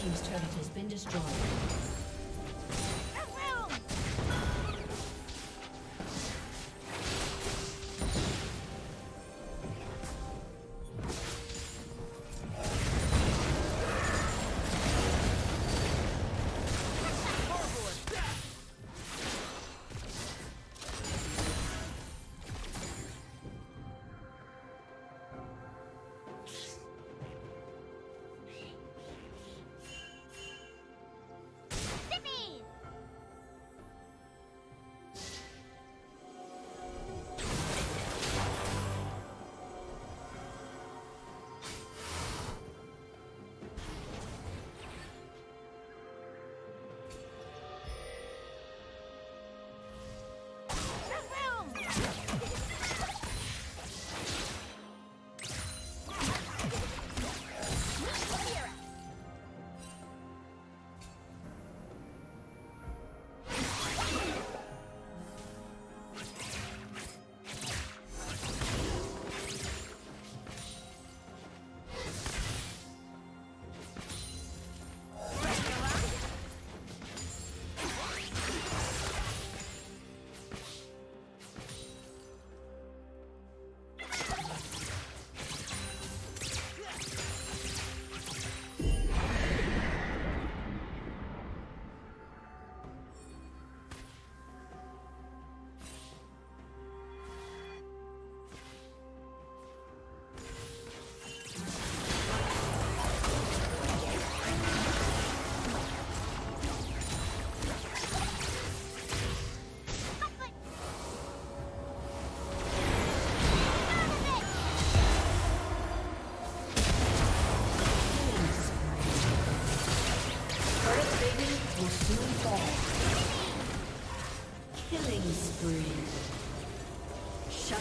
Team's turret has been destroyed.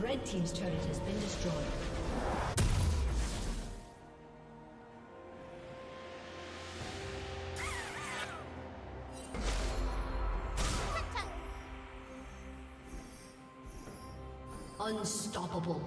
Red team's turret has been destroyed. Unstoppable.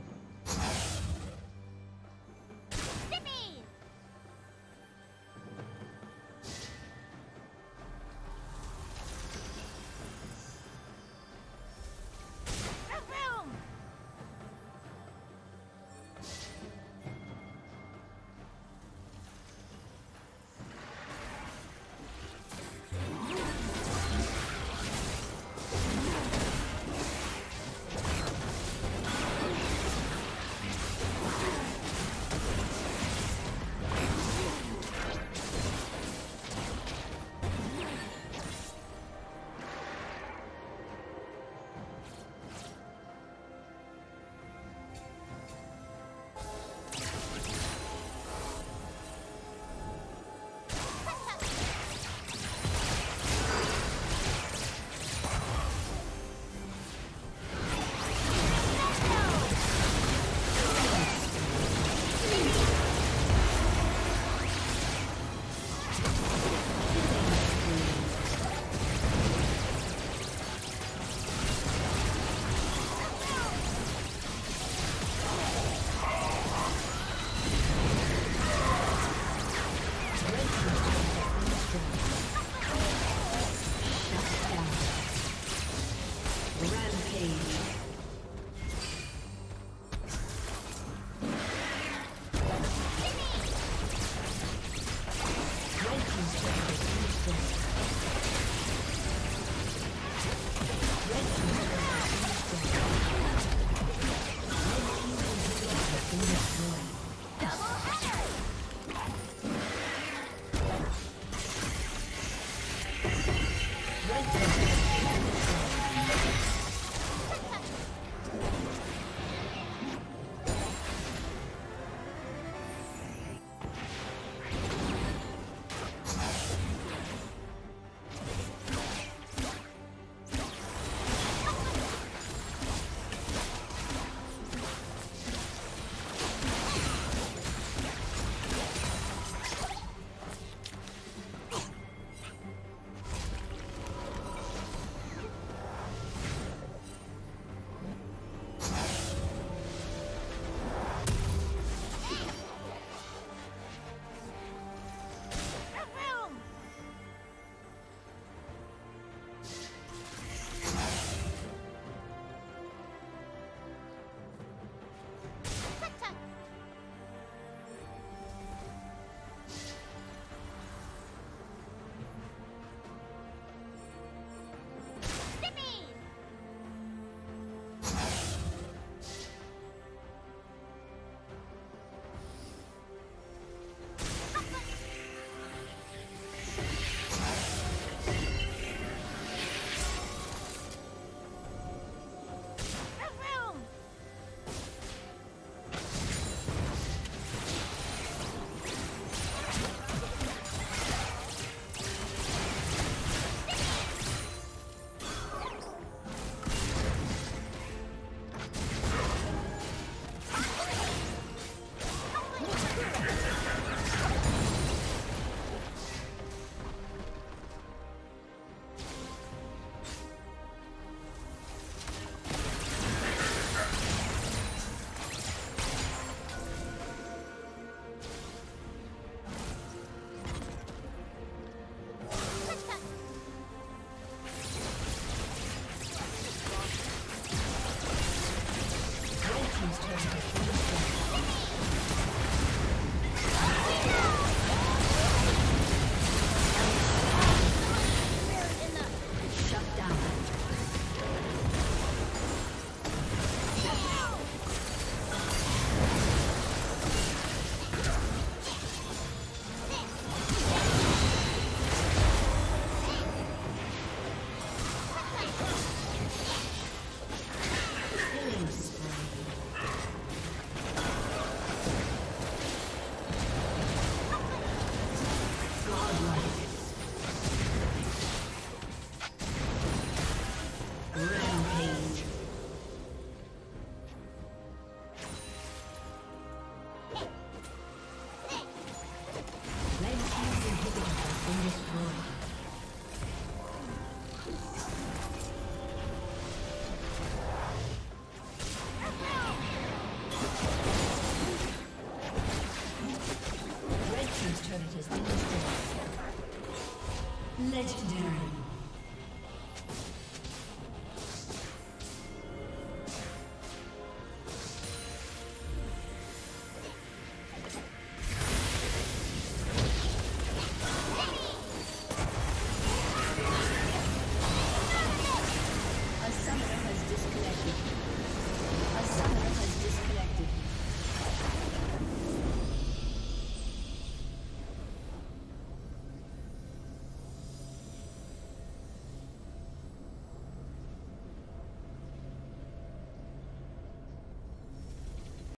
Legendary.